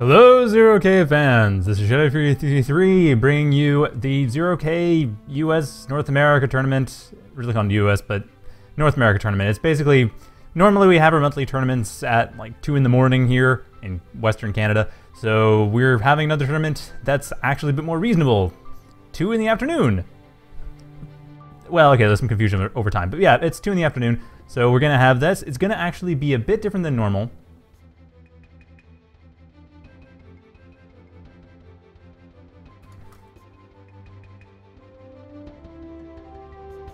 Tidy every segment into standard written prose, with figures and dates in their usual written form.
Hello, Zero K fans. This is Shadow333 bringing you the Zero K US North America tournament. We're really calling it US, but North America tournament. It's basically, normally we have our monthly tournaments at like 2 in the morning here in Western Canada. So we're having another tournament that's actually a bit more reasonable. 2 in the afternoon. Well, okay, there's some confusion over time, but yeah, it's 2 in the afternoon. So we're gonna have this. It's gonna actually be a bit different than normal.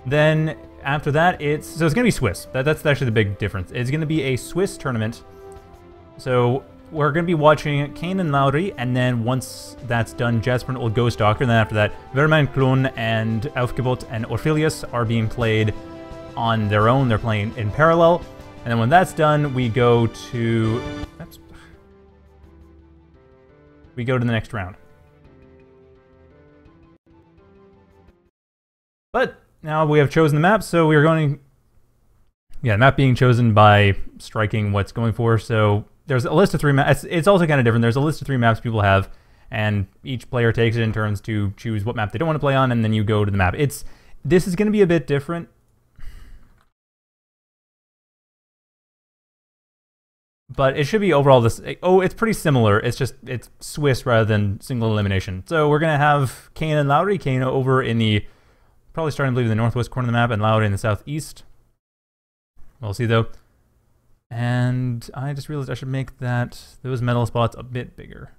Then after that, it's going to be Swiss. That's actually the big difference. It's going to be a Swiss tournament. So we're going to be watching Kaen and Lauri, and then once that's done, Jasper and Old Ghost Doctor. And then after that, Vermin Kloon and Aufgebot and Orphelius are being played on their own. They're playing in parallel. And then when that's done, we go to... Oops. We go to the next round. But... now we have chosen the map, so we are going... yeah, the map being chosen by striking what's going for. So there's a list of 3 maps. It's also kind of different. There's a list of 3 maps people have, and each player takes it in turns to choose what map they don't want to play on, and then you go to the map. This is going to be a bit different. But it should be overall this... oh, it's pretty similar. It's just, it's Swiss rather than single elimination. So we're going to have Kaen and Lauri. Kaen over in the... probably starting, I believe, in the northwest corner of the map, and Lauri in the southeast. We'll see, though. And I just realized I should make those metal spots a bit bigger.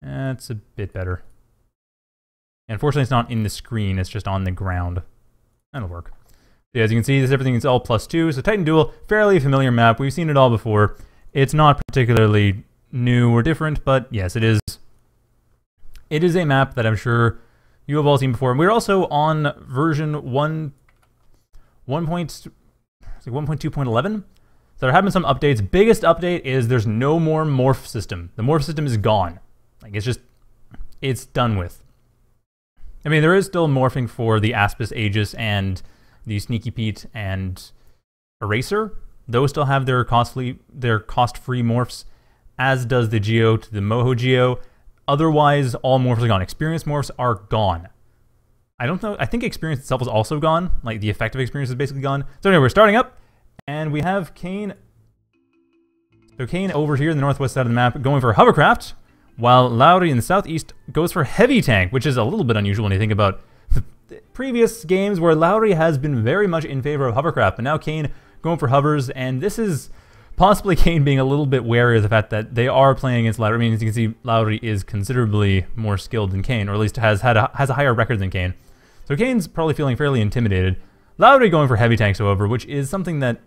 That's a bit better. And unfortunately, it's not in the screen. It's just on the ground. That'll work. Yeah, as you can see, everything is all +2. So Titan Duel, fairly familiar map. We've seen it all before. It's not particularly new or different, but yes, it is. It is a map that I'm sure you have all seen before. And we're also on version 1.2.11. So there have been some updates. Biggest update is there's no more morph system. The morph system is gone. Like, it's done with. I mean, there is still morphing for the Aspis Aegis and the Sneaky Pete and Eraser. Those still have their cost-free morphs, as does the Geo to the Moho Geo. Otherwise, all morphs are gone. Experience morphs are gone. I don't know. I think experience itself is also gone. Like, the effective experience is basically gone. So anyway, we're starting up, and we have Kaen. So Kaen over here in the northwest side of the map going for hovercraft, while Lauri in the southeast goes for heavy tank, which is a little bit unusual when you think about the previous games where Lauri has been very much in favor of hovercraft, but now Kaen going for hovers, and this is... possibly Kaen being a little bit wary of the fact that they are playing against Lauri. I mean, as you can see, Lauri is considerably more skilled than Kaen, or at least has a higher record than Kaen. So Kane's probably feeling fairly intimidated. Lauri going for heavy tanks, however, which is something that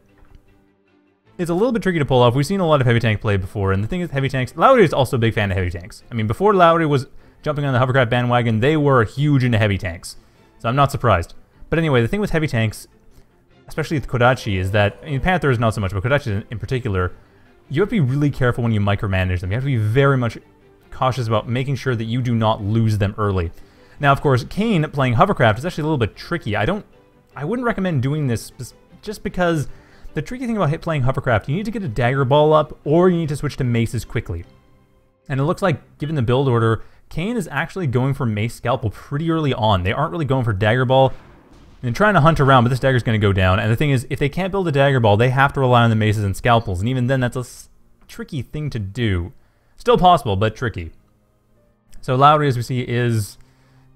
is a little bit tricky to pull off. We've seen a lot of heavy tank play before, and the thing is, heavy tanks... Lauri is also a big fan of heavy tanks. I mean, before Lauri was jumping on the hovercraft bandwagon, they were huge into heavy tanks. So I'm not surprised. But anyway, the thing with heavy tanks... especially with Kodachi, is that, I mean, Panther is not so much, but Kodachi in particular, you have to be really careful when you micromanage them. You have to be very much cautious about making sure that you do not lose them early. Now, of course, Kaen playing hovercraft is actually a little bit tricky. I wouldn't recommend doing this just because the tricky thing about playing hovercraft, you need to get a dagger ball up, or you need to switch to maces quickly. And it looks like, given the build order, Kaen is actually going for mace scalpel pretty early on. They aren't really going for dagger ball. And trying to hunt around, but this dagger's going to go down. And the thing is, if they can't build a dagger ball, they have to rely on the maces and scalpels. And even then, that's a tricky thing to do. Still possible, but tricky. So Lauri, as we see, is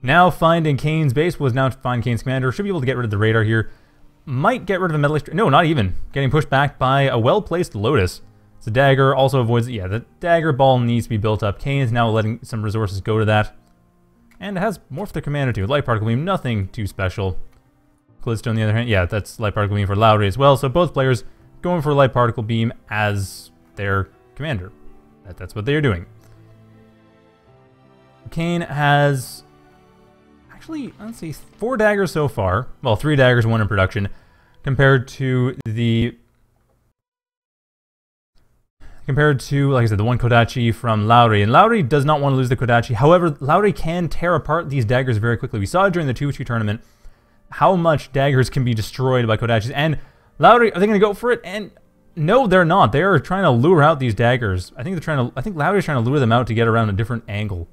now finding Kane's base. Was now to find Kane's commander. Should be able to get rid of the radar here. Might get rid of a metal... no, not even. Getting pushed back by a well-placed Lotus. So dagger also avoids... yeah, the dagger ball needs to be built up. Kaen is now letting some resources go to that. And has morphed their commander too. Light particle beam, nothing too special. Glitched on the other hand, yeah, that's light particle beam for Lauri as well. So both players going for light particle beam as their commander. That's what they're doing. Kaen has actually, let's see, 4 daggers so far. Well, 3 daggers, 1 in production, compared to, like I said, the 1 Kodachi from Lauri. And Lauri does not want to lose the Kodachi. However, Lauri can tear apart these daggers very quickly. We saw it during the 2-2 tournament. How much daggers can be destroyed by Kodachis. And Lauri, are they going to go for it? And No, they're not. They are trying to lure out these daggers. I think they're trying to. I think Lauri's trying to lure them out to get around a different angle,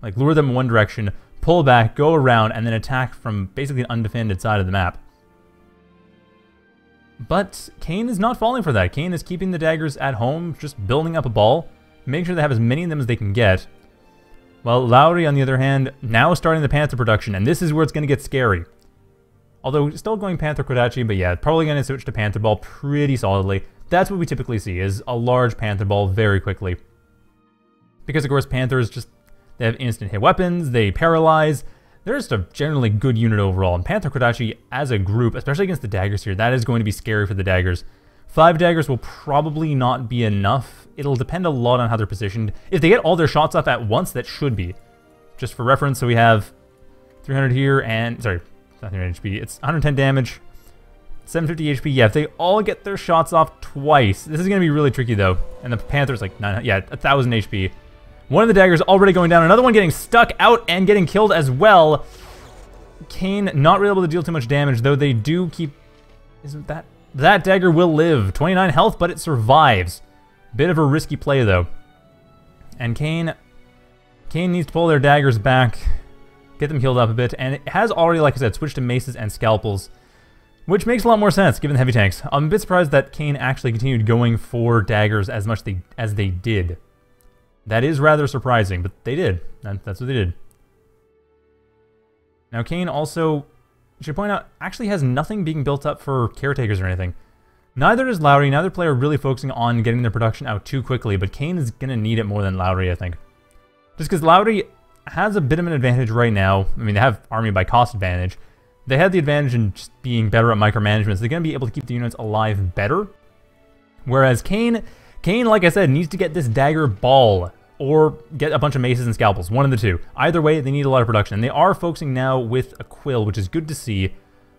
like lure them in one direction, pull back, go around, and then attack from basically an undefended side of the map. But Kaen is not falling for that. Kaen is keeping the daggers at home, just building up a ball, making sure they have as many of them as they can get. Well, Lauri, on the other hand, now is starting the Panther production, and this is where it's going to get scary. Although, still going Panther Kodachi, but yeah, probably going to switch to Panther Ball pretty solidly. That's what we typically see, is a large Panther Ball very quickly. Because, of course, Panthers just, they have instant hit weapons, they paralyze, they're just a generally good unit overall. And Panther Kodachi, as a group, especially against the daggers here, that is going to be scary for the daggers. 5 daggers will probably not be enough. It'll depend a lot on how they're positioned. If they get all their shots off at once, that should be. Just for reference, so we have 300 here and... Sorry, it's not 300 HP. It's 110 damage, 750 HP. Yeah, if they all get their shots off twice... This is going to be really tricky, though. And the Panther's like... 900, yeah, 1,000 HP. One of the daggers already going down. Another one getting stuck out and getting killed as well. Kaen not really able to deal too much damage, though they do keep... Isn't that... That dagger will live. 29 health, but it survives. Bit of a risky play, though. And Kaen needs to pull their daggers back, get them healed up a bit, and it has already, like I said, switched to maces and scalpels, which makes a lot more sense, given the heavy tanks. I'm a bit surprised that Kaen actually continued going for daggers as much as they did. That is rather surprising, but they did. That's what they did. Now, Kaen also... I should point out, actually has nothing being built up for caretakers or anything. Neither is Lauri, neither player really focusing on getting their production out too quickly, but Kaen is going to need it more than Lauri, I think. Just because Lauri has a bit of an advantage right now. I mean, they have army by cost advantage. They had the advantage in just being better at micromanagement, so they're going to be able to keep the units alive better. Whereas Kaen, like I said, needs to get this dagger ball, or get a bunch of maces and scalpels, one of the two. Either way, they need a lot of production. And they are focusing now with a quill, which is good to see.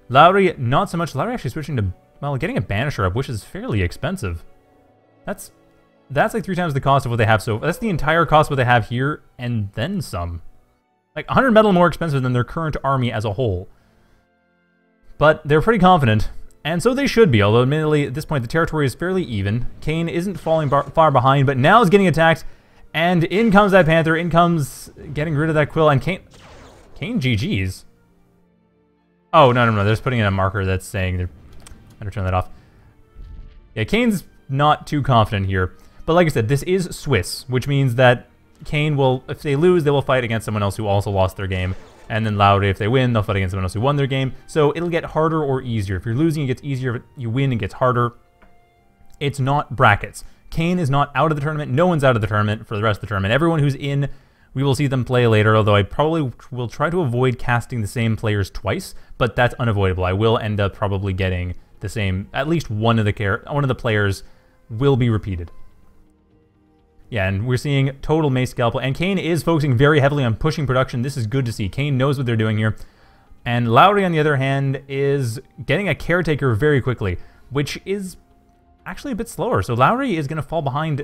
Lauri, not so much. Lauri actually switching to, well, getting a Banisher up, which is fairly expensive. That's like 3 times the cost of what they have, so that's the entire cost of what they have here, and then some. Like 100 metal more expensive than their current army as a whole. But they're pretty confident, and so they should be, although admittedly, at this point, the territory is fairly even. Kaen isn't falling far behind, but now is getting attacked. And in comes that Panther, in comes getting rid of that quill, and Kaen GG's. Oh, no, they're just putting in a marker that's saying they're... Better turn that off. Yeah, Kane's not too confident here. But like I said, this is Swiss, which means that Kaen will, if they lose, they will fight against someone else who also lost their game. And then Lauri, if they win, they'll fight against someone else who won their game. So it'll get harder or easier. If you're losing, it gets easier. If you win, it gets harder. It's not brackets. Kaen is not out of the tournament. No one's out of the tournament for the rest of the tournament. Everyone who's in, we will see them play later, although I probably will try to avoid casting the same players twice, but that's unavoidable. I will end up probably getting the same, at least one of the players will be repeated. Yeah, and we're seeing total mace scalpel, and Kaen is focusing very heavily on pushing production. This is good to see. Kaen knows what they're doing here. And Lauri, on the other hand, is getting a caretaker very quickly, which is actually a bit slower, so Lauri is going to fall behind,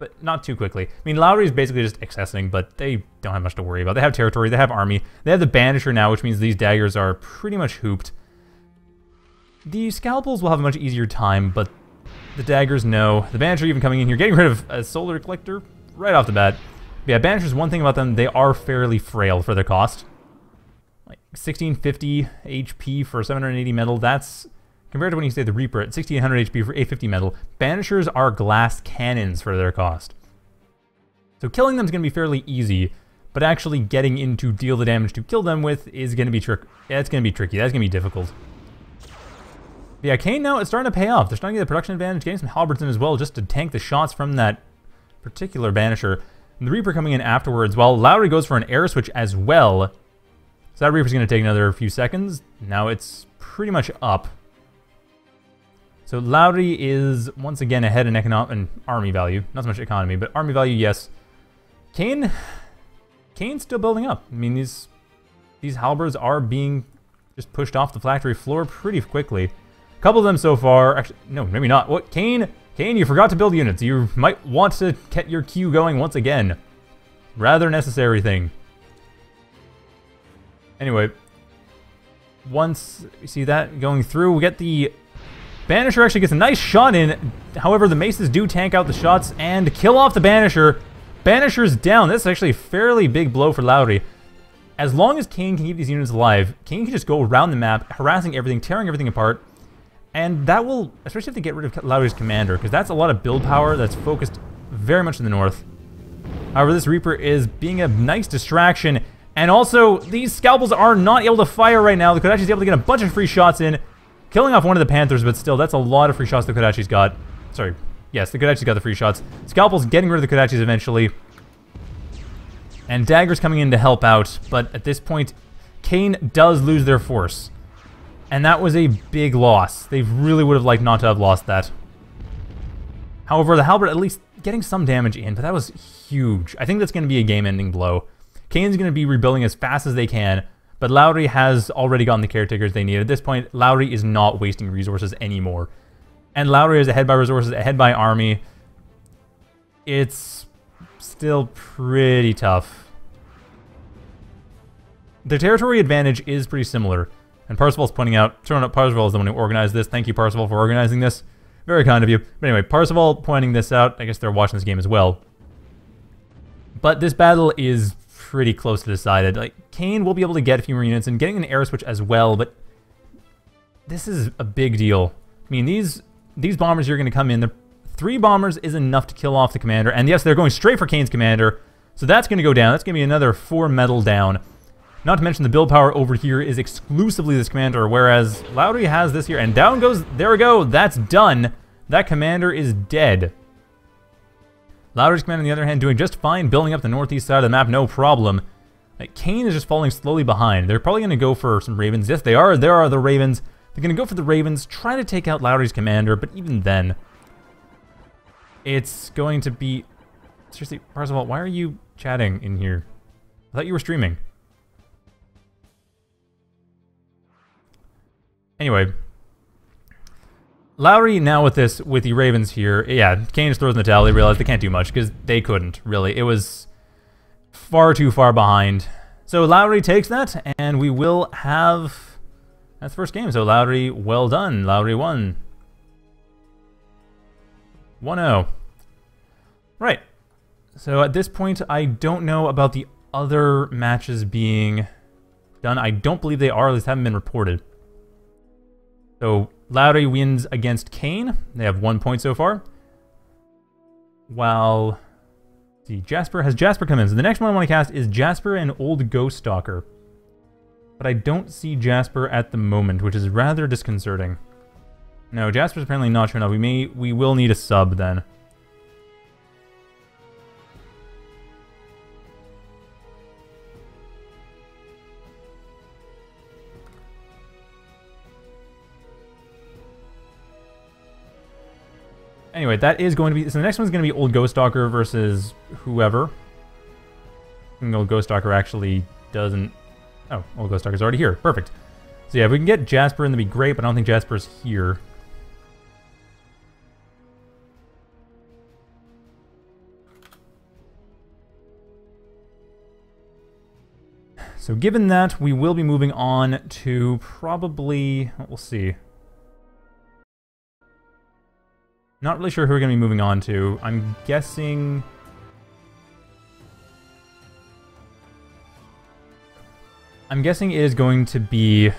but not too quickly. I mean, Lauri is basically just accessing, but they don't have much to worry about. They have territory, they have army, they have the Banisher now, which means these daggers are pretty much hooped. The scalpels will have a much easier time, but the daggers, no. The Banisher even coming in here, getting rid of a solar collector right off the bat. But yeah, Banishers, one thing about them, they are fairly frail for their cost. Like 1650 HP for 780 metal, that's... Compared to when you say the Reaper at 1600 HP for 850 metal, Banishers are glass cannons for their cost. So killing them is going to be fairly easy, but actually getting in to deal the damage to kill them with is going to be tricky. That's going to be difficult. But yeah, Kaen now is starting to pay off. They're starting to get the production advantage, getting some Halberds in as well just to tank the shots from that particular Banisher. And the Reaper coming in afterwards, while Lauri goes for an air switch as well. So that Reaper's going to take another few seconds. Now it's pretty much up. So Lauri is once again ahead in army value. Not so much economy, but army value, yes. Kane's still building up. I mean, these halberds are being just pushed off the factory floor pretty quickly. A couple of them so far. Actually, no, maybe not. What, Kaen, you forgot to build units. You might want to get your queue going once again. Rather necessary thing. Anyway, once we see that going through, we get the Banisher actually gets a nice shot in. However, the Maces do tank out the shots and kill off the Banisher. Banisher's down. That's actually a fairly big blow for Lauri. As long as Kaen can keep these units alive, Kaen can just go around the map, harassing everything, tearing everything apart. And that will, especially if they get rid of Lauri's commander, because that's a lot of build power that's focused very much in the north. However, this Reaper is being a nice distraction. And also, these Scalpels are not able to fire right now. The Kodachi's able to get a bunch of free shots in, killing off one of the Panthers, but still, that's a lot of free shots the Kodachi's got. Sorry. Yes, the Kodachi's got the free shots. Scalpel's getting rid of the Kodachi's eventually. And Dagger's coming in to help out, but at this point, Kaen does lose their force. And that was a big loss. They really would have liked not to have lost that. However, the Halberd at least getting some damage in, but that was huge. I think that's going to be a game-ending blow. Kane's going to be rebuilding as fast as they can, but Lauri has already gotten the caretakers they need. At this point, Lauri is not wasting resources anymore. And Lauri is ahead by resources, ahead by army. It's still pretty tough. Their territory advantage is pretty similar. And Parzival's pointing out, Parzival is the one who organized this. Thank you, Parzival, for organizing this. Very kind of you. But anyway, Parzival pointing this out. I guess they're watching this game as well. But this battle is pretty close to decided. Like, Kaen will be able to get a few more units and getting an air switch as well, but this is a big deal. I mean, these bombers are going to come in. The three bombers is enough to kill off the commander, and yes, they're going straight for Kane's commander, so that's going to go down. That's going to be another 4 metal down. Not to mention the build power over here is exclusively this commander, whereas Lauri has this here, and down goes, there we go, that's done. That commander is dead. Lauri's command, on the other hand, doing just fine, building up the northeast side of the map, no problem. Like, Kaen is just falling slowly behind. They're probably going to go for some Ravens. Yes, they are. There are the Ravens. They're going to go for the Ravens, try to take out Lauri's commander, but even then, it's going to be... Seriously, Parzival, why are you chatting in here? I thought you were streaming. Anyway... Lauri now with this, with the Ravens here, yeah, Kaen just throws in the towel. They realize they can't do much, because they couldn't, really. It was far too far behind. So Lauri takes that, and we will have... That's the first game, so Lauri, well done. Lauri won. 1-0. Right. So at this point, I don't know about the other matches being done. I don't believe they are, at least haven't been reported. So... Lauri wins against Kaen. They have 1 point so far. While the Jasper has Jasper come in. So the next one I want to cast is Jasper and Old Ghost Stalker. But I don't see Jasper at the moment, which is rather disconcerting. No, Jasper's apparently not sure enough. We will need a sub then. Anyway, that is going to be... So the next one's going to be Old Ghost Doctor versus whoever. And Old Ghost Doctor actually doesn't... Oh, Old Ghost Doctor's already here. Perfect. So yeah, if we can get Jasper in, that'd be great, but I don't think Jasper's here. So given that, we will be moving on to probably... We'll see. Not really sure who we're going to be moving on to. I'm guessing... it is going to be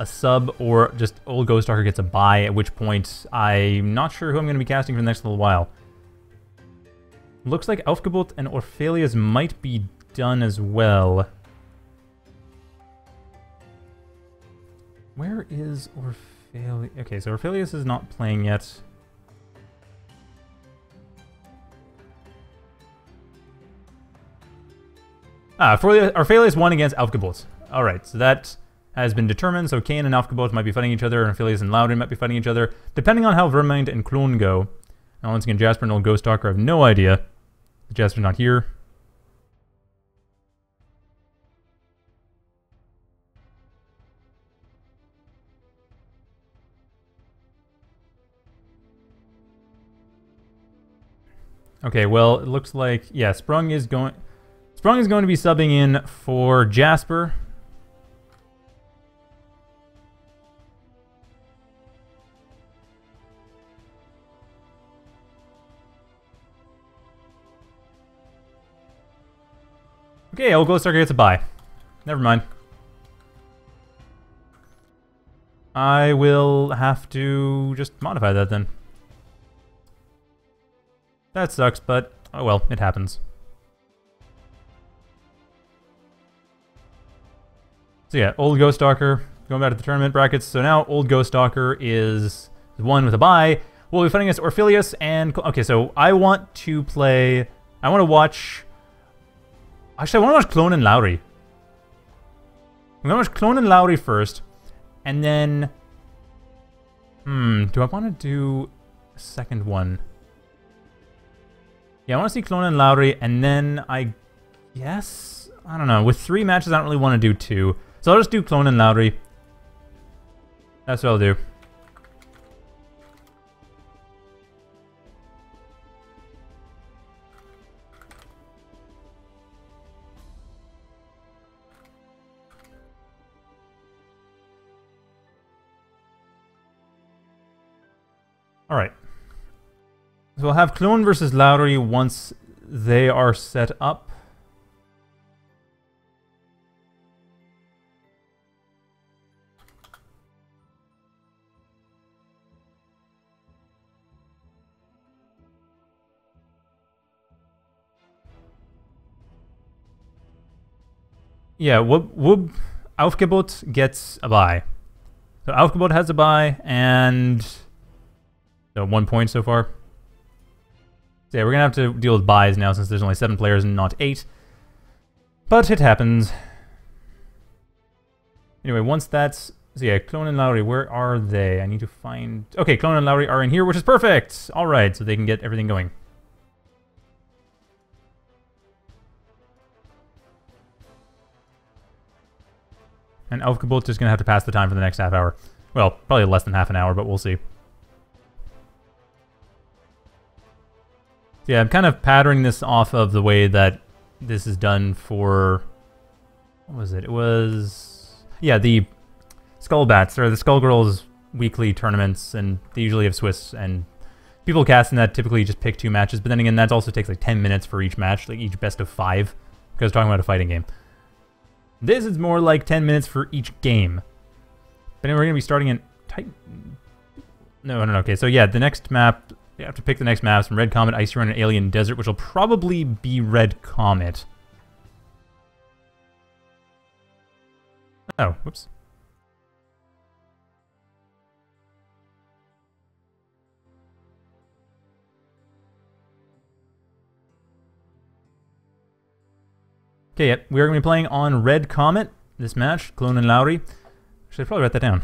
a sub or just Old Ghost Stalker gets a bye, at which point I'm not sure who I'm going to be casting for the next little while. Looks like Aufgebot and Orphelius might be done as well. Where is Orphelius? Okay, so Orphelius is not playing yet. Orphelius won against Aufgebot. Alright, so that has been determined. So Kaen and Aufgebot might be fighting each other, and Orphelius and Lauri might be fighting each other, depending on how Vermin and Kloon go. Now, once again, Jasper and Old Ghost Stalker, I have no idea. Jasper's not here. Okay, well, it looks like, yeah, Sprung is going to be subbing in for Jasper. Okay, Old Ghost Stalker gets a bye. Never mind. I will have to just modify that then. That sucks, but oh well, it happens. So yeah, Old Ghost Stalker, going back to the tournament brackets. So now Old Ghost Stalker is the one with a bye. We'll be fighting against Orphelius and... Okay, so I want to play... I want to watch... Actually, I want to watch Kloon and Lauri. I'm going to watch Kloon and Lauri first. And then... do I want to do a second one? Yeah, I want to see Kloon and Lauri, and then I guess... I don't know. With three matches, I don't really want to do two. So I'll just do Kloon and Lauri. That's what I'll do. Alright, so we'll have Kloon versus Lauri once they are set up. Yeah, Wub Aufgebot gets a bye. So Aufgebot has a bye, and... so 1 point so far. So yeah, we're gonna have to deal with buys now since there's only 7 players and not 8. But it happens. Anyway, once that's... so yeah, Kloon and Lauri, where are they? I need to find... okay, Kloon and Lauri are in here, which is perfect! Alright, so they can get everything going. And Aufgebot is gonna have to pass the time for the next half hour. Well, probably less than half an hour, but we'll see. Yeah, I'm kind of patterning this off of the way that this is done for... what was it? It was... yeah, the Skullbats, or the Skullgirls weekly tournaments, and they usually have Swiss, and people casting that typically just pick 2 matches, but then again, that also takes like 10 minutes for each match, like each best of 5, because we're talking about a fighting game. This is more like 10 minutes for each game. But anyway, we're going to be starting in Titan... No, okay, so yeah, the next map... you have to pick the next maps from Red Comet, Icy Run, and Alien Desert, which will probably be Red Comet. Oh, whoops. Okay, yep, we are going to be playing on Red Comet this match, Kloon and Lauri. Actually, I probably write that down.